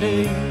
someday.